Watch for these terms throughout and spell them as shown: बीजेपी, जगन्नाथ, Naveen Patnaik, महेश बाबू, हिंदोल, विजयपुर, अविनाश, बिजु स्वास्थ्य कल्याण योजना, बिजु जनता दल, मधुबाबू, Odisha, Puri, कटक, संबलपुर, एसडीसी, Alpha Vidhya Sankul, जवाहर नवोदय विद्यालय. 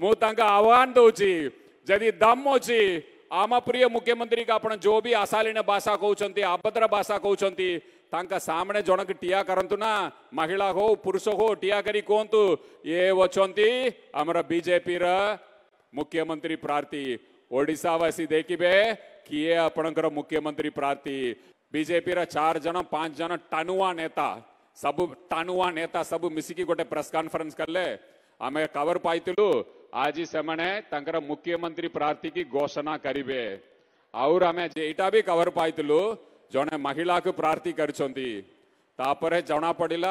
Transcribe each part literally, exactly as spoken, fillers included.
मुझे आह्वान दौची जदि दम अच्छी आम प्रिय मुख्यमंत्री का आपड़ जो भी अशालीन भाषा कहते अभद्र भाषा कहते सामने जनक टीया करंतु ना महिला हो पुरुष हो टीया करी कहतु ये वचंती हमर बीजेपी रा मुख्यमंत्री प्रार्थी ओडिशावासी देखिबे किए आपणकर मुख्यमंत्री प्रार्थी बीजेपी रा चार जन पांच जन टाणुआ नेता सब टाणुआ नेता सब मिसिकी गोटे प्रेस कॉन्फ्रेंस करले आमे कवर पाइतिलु आज से माने तंकर मुख्यमंत्री प्रार्थी की घोषणा करिवे और आमे जेटा भी कवर पाइतिलु जड़े महिला को प्रार्थी करपर जना पड़ा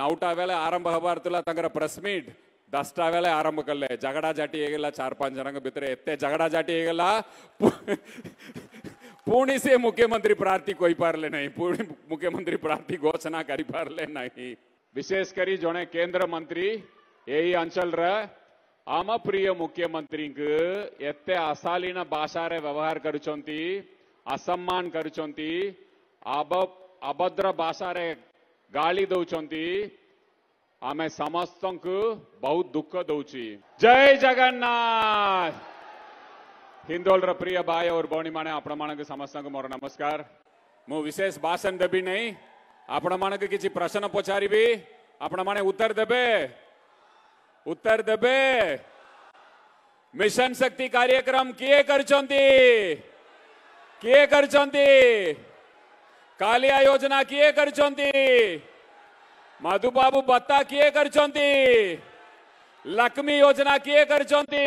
नौटा बेले आरंभ हबार प्रेस मिट दसटा बेले आरंभ कले झगड़ा झाटी होगा चार पांच जन भितर एत झगड़ा झाटी होगा पुणी से मुख्यमंत्री प्रार्थी कही पारे ना पुणी मुख्यमंत्री प्रार्थी घोषणा कर पारे ना विशेषकर जड़े केंद्र मंत्री यही अंचल आम प्रिय मुख्यमंत्री एत अशालीन भाषार व्यवहार कर असम्मान करुचंती अभद्र भाषा रे गाली दौचंती आमे समस्त को बहुत दुख दौची। जय जगन्नाथ। हिंदोल रे प्रिय भाई और भौणी माने आपण मान समस्त को मोर नमस्कार। मु विशेष भाषण देबी नहीं आपण मान किछि प्रश्न पचारिबी आपण माने उत्तर देबे उत्तर देबे। मिशन शक्ति कार्यक्रम किए करचंती किए करचंती कालिया योजना किए करचंती मधुबाबू बत्ता किए करचंती लक्ष्मी योजना किए करचंती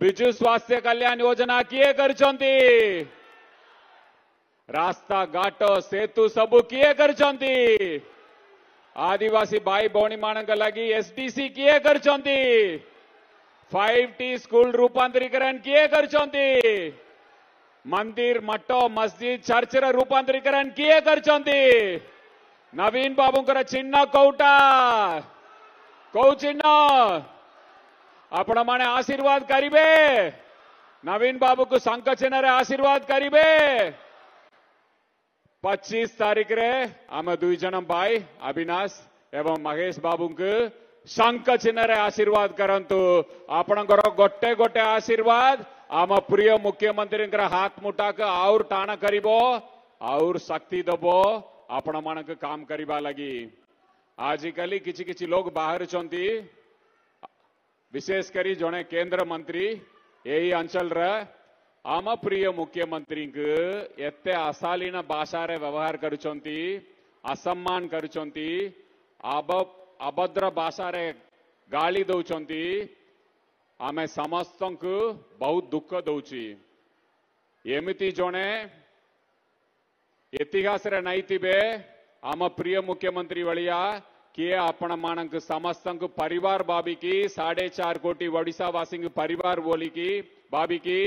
बिजु स्वास्थ्य कल्याण योजना किए करचंती रास्ता घाट सेतु सबू किए करचंती आदिवासी भाई भौणी मानक लगी एसडीसी किए करचंती फाइव टी स्कूल रूपांतरीकरण किए करचंती मंदिर मठ मस्जिद चर्च रूपांतरीकरण किए करचंती नवीन बाबू चिन्ह कौटा कौ चिन्ह आपण माने आशीर्वाद करिबे नवीन बाबू को शंख चिन्ह रे आशीर्वाद करिबे। पच्चीस तारीख रे आम दुई जन भाई अविनाश एवं महेश बाबू को शंख चिन्ह रे आशीर्वाद करंतु आपण गोटे गोटे आशीर्वाद आम प्रिय मुख्यमंत्री हाथ मुटाक और टाण करीब और शक्ति दब आपण मानक काम करवा लगी। आजिकल किछि किछि लोग बाहर चंती विशेष करी जड़े केंद्र मंत्री यही अंचल रे आम प्रिय मुख्यमंत्री एत अशालीन भाषा रे व्यवहार करुचंती असम्मान करुचंती अभद्र भाषा रे गाली दौचंती आमे समस्त को बहुत दुख दौची एमती जड़े इतिहास नहीं थे आम प्रिय मुख्यमंत्री वालिया किए आपण मानक समस्त को परिवार बाबी की साढ़े चार कोटी ओडिशावासी परिवार बोली की बाबी की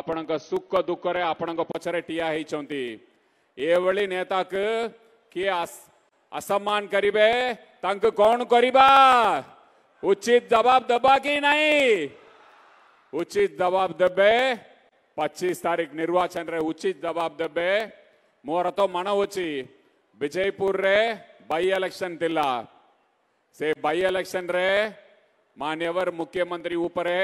आपण सुख दुख रे आपण पछरे ठिया होती ये नेता किए असम्मान करे तंक कौन करवा उचित जवाब दबा कि नहीं उचित जवाब दबे। पच्चीस तारीख निर्वाचन रे उचित जवाब दबे। मोर तो मन अच्छी विजयपुर रे बाई इलेक्शन दिला से बाई इलेक्शन रे मान्यवर मुख्यमंत्री उपरे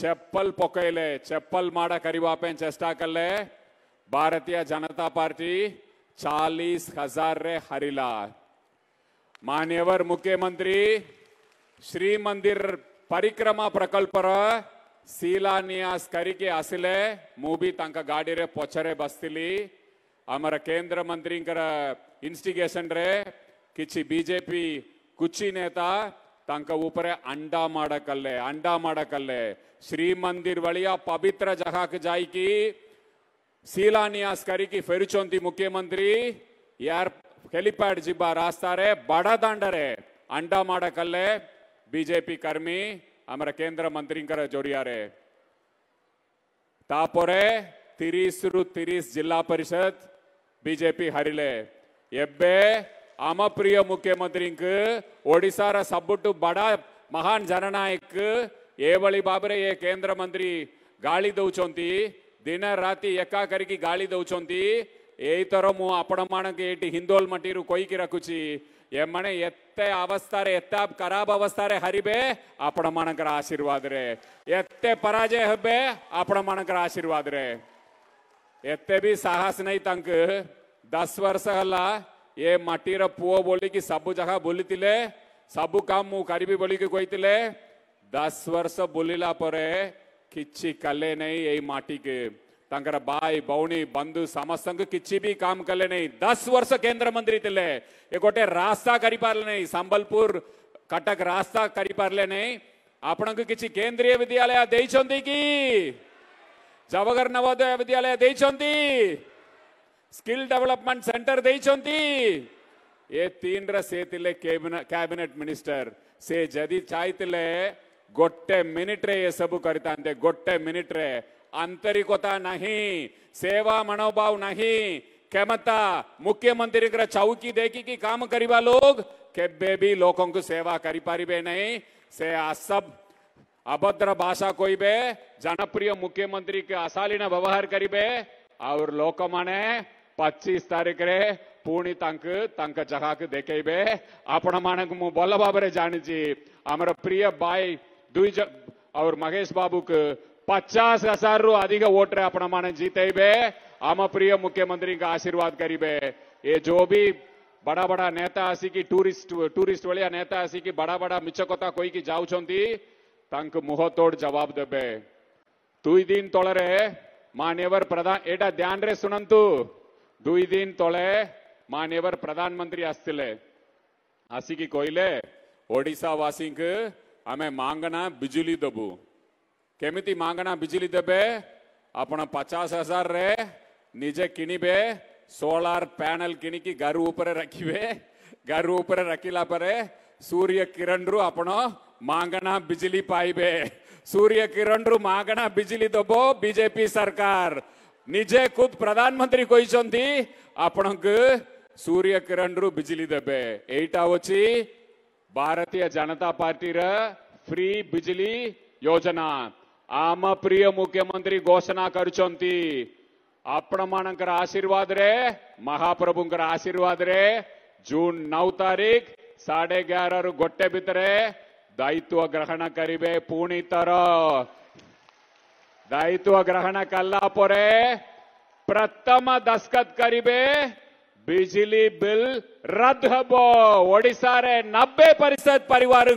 चप्पल पकड़े चप्पल माड़ा करवा चेष्टा कले भारतीय जनता पार्टी चालीस हजार रे हरिला मान्यवर मुख्यमंत्री श्री मंदिर परिक्रमा प्रकल्प शिलान्यास करके आसिले मुबी तांका गाड़ी रे पछरे बसली आमर केंद्र मंत्री इन्स्टिगेशन रे किछि बीजेपी कुछ नेता तांका ऊपरे अंडा माड़ा कले अंडा माड़ा कले श्री मंदिर वालिया पवित्र जगह के जाइकी शिलान्यास करके फेरुचंती मुख्यमंत्री यार हेलीपैड जीबा रास्ता रे बड़ा दांड रे अंडा माड़ा कले बीजेपी कर्मी आमर केंद्र मंत्री जोरिया रे तापोरे तीस रु तीस जिला परिषद बीजेपी हरिले एबे आम प्रिय मुख्यमंत्री ओडिशा रा सबुटू बड़ा महान जननायक ये वाली बाबरे ये केंद्र मंत्री गाली दौचंती दिन राति एका करके गाली दौचंती यही तरह मुझे आपण मान हिंदोल मटीरू कोई की रखुची एमणे एत्ते अवस्था रे एत्ते खराब अवस्था रे हरिबे आपण मानकर आशीर्वाद रे एत्ते पराजय हबे आपण मानकर आशीर्वाद रे एत्ते भी साहस नहीं तंक दस वर्ष हला ये माटीर पुओ बोली कि सब जगह बोली तिले सब काम मु करिबी बोली कि कहितिले दस वर्ष बोलिला परे किछि कले नहीं ए माटी के तंकर भाई भौणी बंधु समस्त किसी भी काम कले नहीं दस वर्ष केंद्र मंत्री थे ये गोटे रास्ता करी पारले नहीं संबलपुर कटक रास्ता करी पारले नहीं आपण को किसी केंद्रीय विद्यालय देइछंती कि जवाहर नवोदय विद्यालय देइछंती स्किल डेवलपमेंट सेंटर देइछंती ये तीन रे से थिले कैबिनेट मिनिस्टर से जदि चाहते गोटे मिनिट रे ये सब करता गोटे मिनिट रे आंतरिकता नहीं सेवा मनोभाव नहीं क्षमता मुख्यमंत्री के चौकी देखी कि काम करिबा लोग केबे भी लोगों को सेवा करी पारिबे नहीं से असब अभद्र भाषा कोइबे जनप्रिय मुख्यमंत्री के अशालीन व्यवहार करिबे और लोक माने पच्चीस तारीख रे पुणी तंक तंक जगह के देखेबे आपण मानक मु भल भाव जानी हमर प्रिय भाई दुई और महेश बाबू के पचास हजार रु अधिक वोट रे आपण माने जीतेबे आम प्रिय मुख्यमंत्री का आशीर्वाद करीबे ये जो भी बड़ा बड़ा नेता आसी की टूरिस्ट टूरिस्ट वाले नेता आसी की बड़ा बड़ा मिचकता कोई की जाउछंती तंक मुह तोड़ जवाब देबे दुई दिन तोले रे माननीय प्रधान एटा ध्यान रे सुनंतु दुई दिन तोले माननीय प्रधानमंत्री आस्तिले आसी की कोइले ओडिसा वासी के हमें मांगना बिजुली देबू केमिति मांगना बिजली देबे आपण पचास हजार रे निजे किनिबे सोलार पैनल किनिकी घर ऊपर रखिबे घर ऊपर रखिला परे सूर्य किरण रु आपण मांगना बिजली पाइबे सूर्य किरण रु मांगना बिजली देबो बीजेपी सरकार निजे खुद प्रधानमंत्री कहिसंती आपण के सूर्य किरण रु बिजली देबे एटा होची भारतीय जनता पार्टी रे फ्री बिजली योजना आम प्रिय मुख्यमंत्री घोषणा करचंती आपण मानकर आशीर्वाद रे महाप्रभुंकर आशीर्वाद रे जून नौ तारीख साढ़े ग्यारह रु गोटे भितर दायित्व ग्रहण करिबे पुणी तर दायित्व ग्रहण कला परे प्रथम दस्खत करिबे बिजली बिल रद्द हबो ओडिशा रे नब्बे प्रतिशत परिवार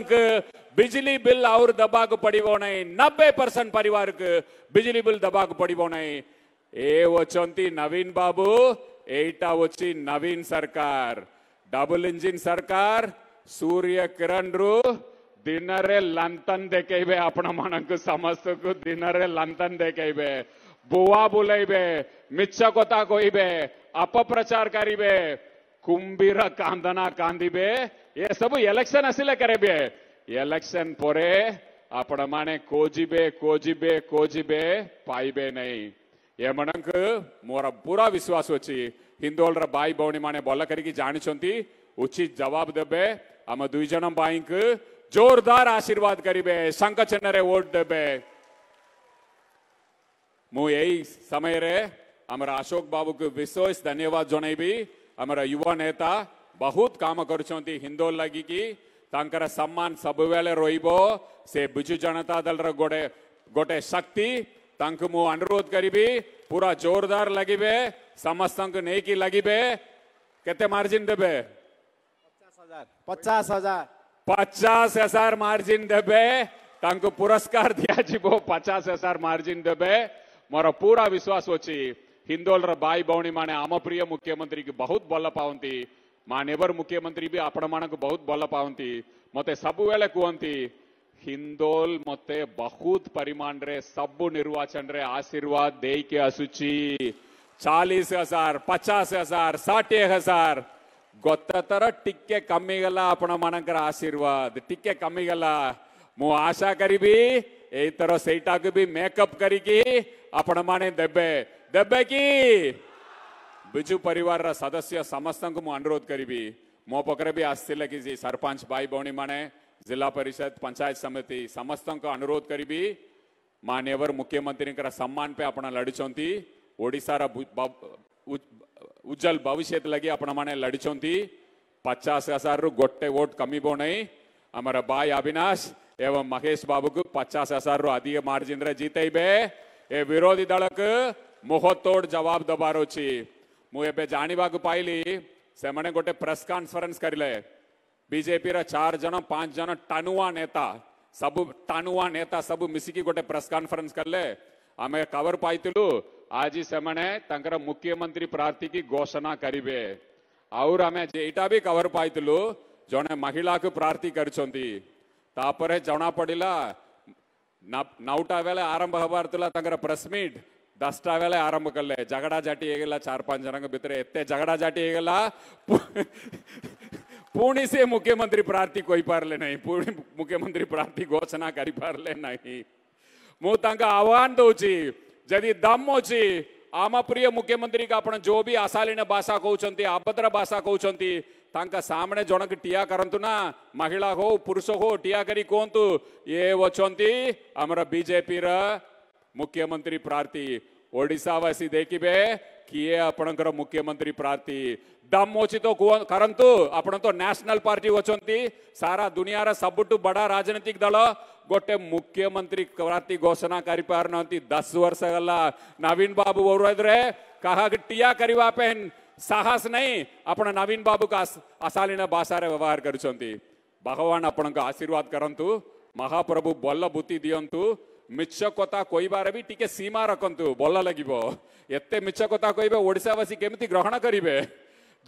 बिजली बिल और दबाक पड़ो नहीं नब्बे परसेंट परिवार के बिजली बिल दबाक पड़ो नहीं ए वचंती नवीन बाबू एटा वची नवीन सरकार डबल इंजिन सरकार सूर्य किरण रु दिन रे लंतन देखेबे आपण मानक समस्त को दिन रे लंतन देखेबे बुआ बुलाइबे मिच्छकता कोइबे अपप्रचार करिबे कुंबीर कांदना कांदिबे ये सब इलेक्शन आसिले करेबे इलेक्शन पोरे आपण माने कोजिबे कोजिबे कोजिबे पाइबे नहीं ये मनक मोर पूरा विश्वास अच्छी हिंदोल भाई भौणी माने बोला करी जानी उचित जवाब देबे आम दुई जन भाई जोरदार आशीर्वाद करिबे शंख चिन्ह वोट देबे मु यही समय रे हमर अशोक बाबू को विशेष धन्यवाद जनेबी हमर युवा नेता बहुत काम करछंती हिंदोल लगी की तांकर सम्मान सब वेले रोइबो से बिजु जनता दल रो गोटे गोटे शक्ति तंक मु अनुरोध करीबी पूरा जोरदार लगिबे समस्तंक नहीं की लगिबे केते मार्जिन देबे पचास हजार पचास हजार मार्जिन देबे तंक पुरस्कार दिया जीवो पचास हजार मार्जिन देबे मोर पूरा विश्वास अच्छी हिंदोल रो भाई भौणी माने आम प्रिय मुख्यमंत्री की बहुत भल पाती मानेवर मुख्यमंत्री भी आपण मानक बहुत भल पाती मत सबुले कहती हिंदोल मत बहुत परिमाण रे सबु निर्वाचन रे आशीर्वाद दे के आसुची चालीस हजार पचास हजार साठी हजार गत थर टिके कमी गला आपण मानकर आशीर्वाद टिके कमी गला मु आशा करीबी ए तरह सेटा के भी मेकअप करिकी आपण माने देबे देबे की बिजु परिवार रा सदस्य समस्त को अनुरोध करी मो पकड़े भी आसले कि सरपंच भाई भौणी माने जिला परिषद पंचायत समिति समस्त को अनुरोध करी मान्यवर मुख्यमंत्री सम्मान पे अपना लड़ी ओडिशा रा उज्जवल भविष्य लगी अपना माने लड़ी पचास हजार रु गोटे वोट कमी बोनाई अमर बाय अविनाश एवं महेश बाबू को पचास हजार रु अधिक मार्जिन रे जीते बे ए विरोधी दल को मुहतोड़ जवाब दबारो छी मु एबे जानिबा को पाइली से मने गोटे प्रेस कॉन्फ्रेंस करले बीजेपी रा चार जन पांच जन टानुआ नेता सब टानुआ नेता सब मिसिकी गोटे प्रेस कॉन्फ्रेंस करले आमे कवर पाइतिलु आज से मने तंकर मुख्यमंत्री प्रार्थी की घोषणा करिवे और आम एटा भी कवर पाइलु जड़े महिला को प्रार्थी करपर जना पड़ा नौटा बेले आरंभ हबार प्रेस मीट दसटा बेले आरंभ कले झगड़ा झाटी होगा चार पांच जन भितर एत झगड़ा झाटी होगा पुणी से मुख्यमंत्री प्रार्थी कही पारे ना पुणी मुख्यमंत्री प्रार्थी घोषणा करें ना मुझे आह्वान दौची जदि दम अच्छी आम प्रिय मुख्यमंत्री का आपण जो भी अशालीन भाषा कहते अभद्र भाषा कहते तांका सामने जनक टिया करंतु ना महिला हो पुरुष हो टिया करी कहतु ये अच्छे आमर बीजेपी रा मुख्यमंत्री प्रार्थी ओडिशावासी देखिबे किए आपणकर मुख्यमंत्री प्रार्थी दम अच्छी तो करंतु आपण तो नेशनल पार्टी अच्छे सारा दुनिया रा सबुटु बड़ा राजनीतिक दल गोटे मुख्यमंत्री प्रार्थी घोषणा कर दस वर्ष गला नवीन बाबू रे कहा टिया करवा पे साहस नहीं अपना नवीन बाबू का अशालीन भाषा व्यवहार करुंच भगवान आपण का आशीर्वाद करंतु महाप्रभु बल बुद्धि दियंतु मिछ कथा कहबार भी टिके सीमा रखंतु भल लगे एत मिछ कथा कहबे ओडिशावासी केमती ग्रहण करेंगे।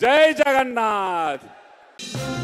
जय जगन्नाथ।